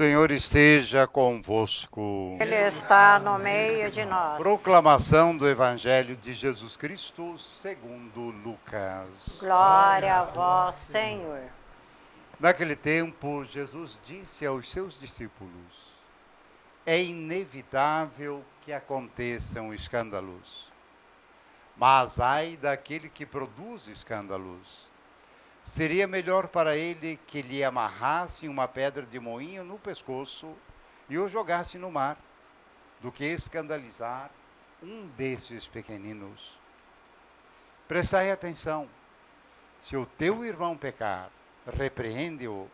Senhor esteja convosco. Ele está no meio de nós. Proclamação do Evangelho de Jesus Cristo segundo Lucas. Glória a vós, Senhor. Naquele tempo, Jesus disse aos seus discípulos: é inevitável que aconteçam escândalos, mas ai daquele que produz escândalos. Seria melhor para ele que lhe amarrassem uma pedra de moinho no pescoço e o jogassem no mar, do que escandalizar um desses pequeninos. Prestai atenção. Se o teu irmão pecar, repreende-o.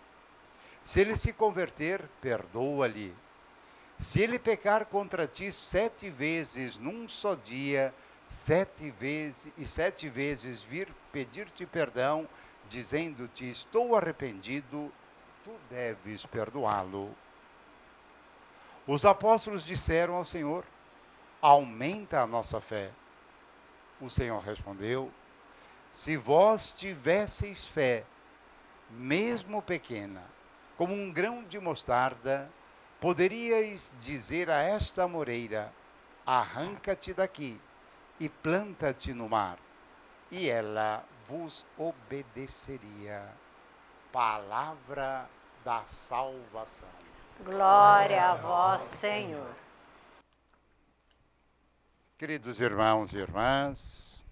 Se ele se converter, perdoa-lhe. Se ele pecar contra ti 7 vezes num só dia, 7 vezes vir pedir-te perdão, dizendo-te: estou arrependido, tu deves perdoá-lo. Os apóstolos disseram ao Senhor: aumenta a nossa fé. O Senhor respondeu: se vós tivesseis fé, mesmo pequena, como um grão de mostarda, poderíeis dizer a esta moreira: arranca-te daqui e planta-te no mar, e ela vos obedeceria. Palavra da salvação. Glória a vós, Senhor. Queridos irmãos e irmãs,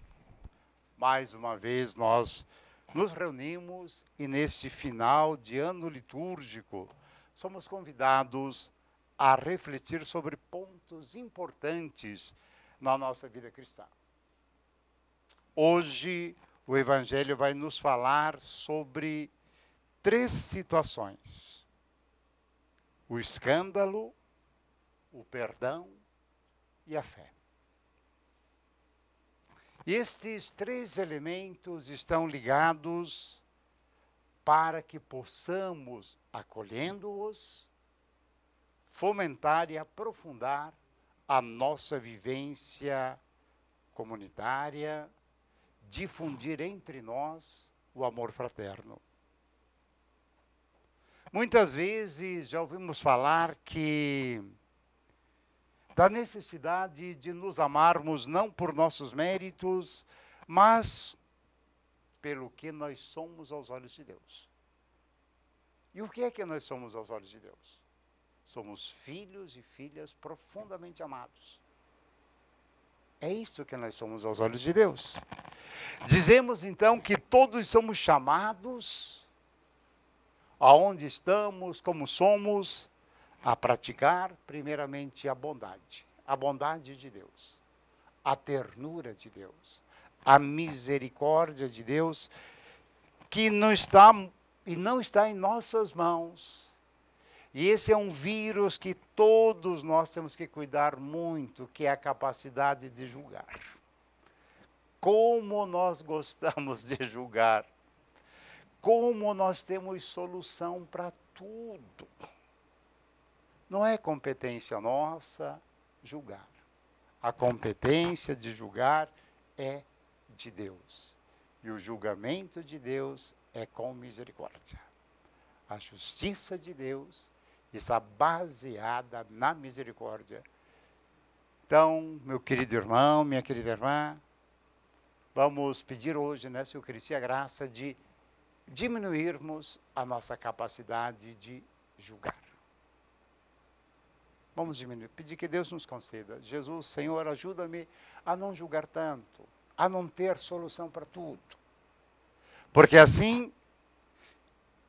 mais uma vez nós nos reunimos e neste final de ano litúrgico somos convidados a refletir sobre pontos importantes na nossa vida cristã. Hoje, o Evangelho vai nos falar sobre 3 situações: o escândalo, o perdão e a fé. Estes 3 elementos estão ligados para que possamos, acolhendo-os, fomentar e aprofundar a nossa vivência comunitária, difundir entre nós o amor fraterno. Muitas vezes já ouvimos falar da necessidade de nos amarmos não por nossos méritos, mas pelo que nós somos aos olhos de Deus. E o que é que nós somos aos olhos de Deus? Somos filhos e filhas profundamente amados. É isso que nós somos aos olhos de Deus. Dizemos, então, que todos somos chamados, aonde estamos, como somos, a praticar, primeiramente, a bondade de Deus, a ternura de Deus, a misericórdia de Deus, que não está em nossas mãos. E esse é um vírus que todos nós temos que cuidar muito, que é a capacidade de julgar. Como nós gostamos de julgar. Como nós temos solução para tudo. Não é competência nossa julgar. A competência de julgar é de Deus. E o julgamento de Deus é com misericórdia. A justiça de Deus está baseada na misericórdia. Então, meu querido irmão, minha querida irmã, vamos pedir hoje, nessa Eucaristia, a graça de diminuirmos a nossa capacidade de julgar. Vamos diminuir, pedir que Deus nos conceda. Jesus, Senhor, ajuda-me a não julgar tanto, a não ter solução para tudo. Porque assim,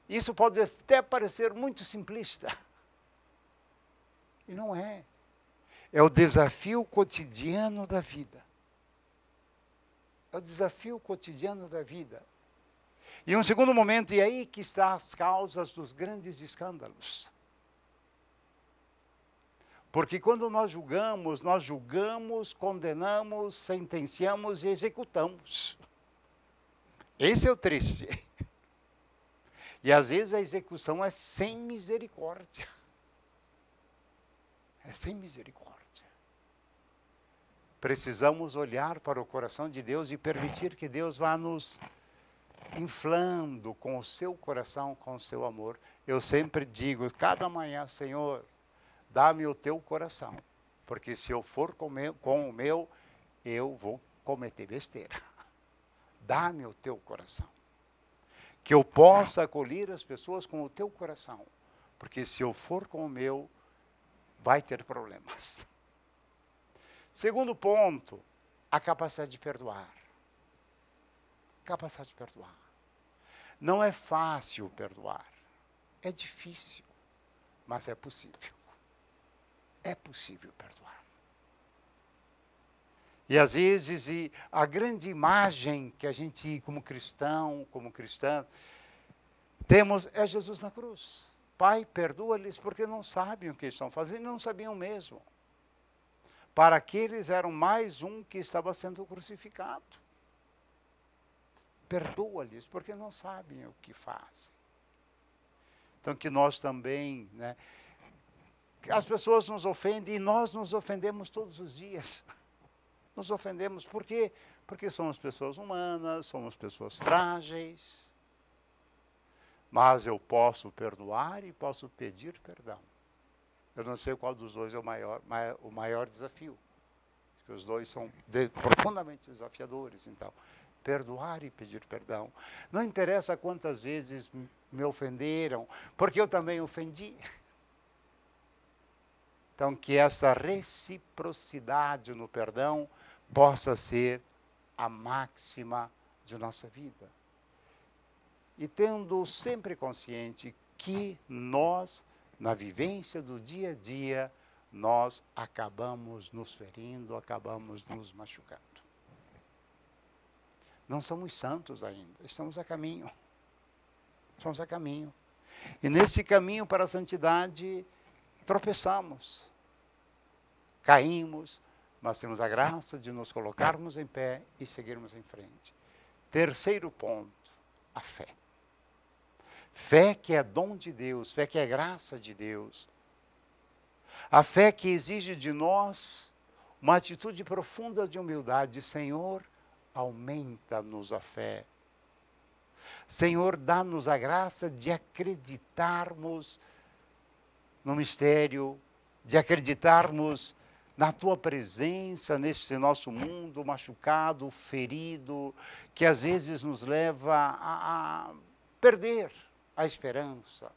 isso pode até parecer muito simplista. E não é. É o desafio cotidiano da vida. É o desafio cotidiano da vida. E um segundo momento, e aí que está as causas dos grandes escândalos. Porque quando nós julgamos, condenamos, sentenciamos e executamos. Esse é o triste. E às vezes a execução é sem misericórdia. É sem misericórdia. Precisamos olhar para o coração de Deus e permitir que Deus vá nos inflando com o seu coração, com o seu amor. Eu sempre digo, cada manhã, Senhor, dá-me o teu coração, porque se eu for com o meu, eu vou cometer besteira. Dá-me o teu coração, que eu possa acolher as pessoas com o teu coração, porque se eu for com o meu, vai ter problemas. Segundo ponto, a capacidade de perdoar. Capacidade de perdoar. Não é fácil perdoar. É difícil, mas é possível. É possível perdoar. E às vezes a grande imagem que a gente, como cristão, como cristã, temos é Jesus na cruz. Pai, perdoa-lhes porque não sabem o que estão fazendo, não sabiam mesmo. Para aqueles eram mais um que estava sendo crucificado. Perdoa-lhes porque não sabem o que fazem. Então que nós também, né, as pessoas nos ofendem e nós nos ofendemos todos os dias. Nos ofendemos por quê? Porque somos pessoas humanas, somos pessoas frágeis. Mas eu posso perdoar e posso pedir perdão. Eu não sei qual dos dois é o maior desafio. Porque os dois são profundamente desafiadores. Então, perdoar e pedir perdão. Não interessa quantas vezes me ofenderam, porque eu também ofendi. Então, que essa reciprocidade no perdão possa ser a máxima de nossa vida. E tendo sempre consciente que nós, na vivência do dia a dia, nós acabamos nos ferindo, acabamos nos machucando. Não somos santos ainda, estamos a caminho. Estamos a caminho. E nesse caminho para a santidade, tropeçamos, caímos, mas temos a graça de nos colocarmos em pé e seguirmos em frente. Terceiro ponto. A fé. Fé que é dom de Deus, fé que é graça de Deus. A fé que exige de nós uma atitude profunda de humildade. Senhor, aumenta-nos a fé. Senhor, dá-nos a graça de acreditarmos no mistério, de acreditarmos na Tua presença, nesse nosso mundo machucado, ferido, que às vezes nos leva a perder a esperança,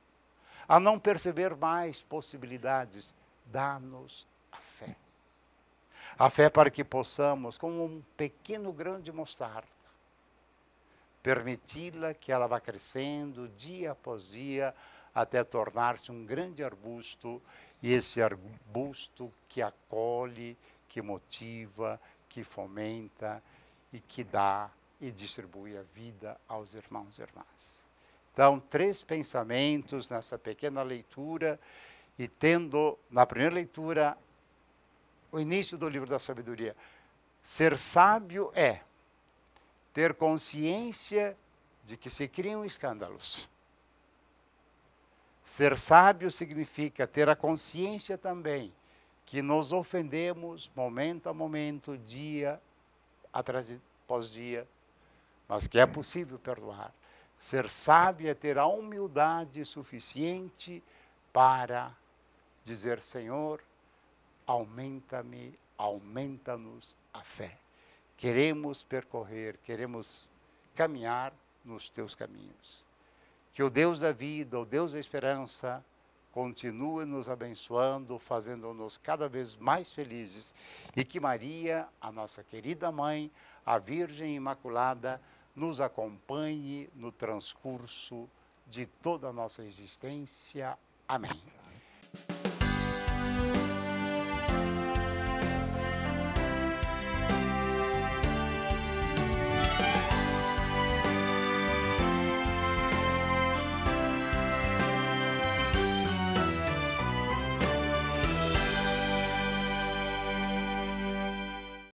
a não perceber mais possibilidades. Dá-nos a fé. A fé para que possamos, como um pequeno grão de mostarda, permiti-la que ela vá crescendo dia após dia, até tornar-se um grande arbusto, e esse arbusto que acolhe, que motiva, que fomenta e que dá e distribui a vida aos irmãos e irmãs. Então, três pensamentos nessa pequena leitura, e tendo, na primeira leitura, o início do livro da sabedoria. Ser sábio é ter consciência de que se criam escândalos. Ser sábio significa ter a consciência também que nos ofendemos momento a momento, dia após dia, mas que é possível perdoar. Ser sábio é ter a humildade suficiente para dizer, Senhor, aumenta-me, aumenta-nos a fé. Queremos percorrer, queremos caminhar nos teus caminhos. Que o Deus da vida, o Deus da esperança, continue nos abençoando, fazendo-nos cada vez mais felizes. E que Maria, a nossa querida mãe, a Virgem Imaculada, nos acompanhe no transcurso de toda a nossa existência. Amém.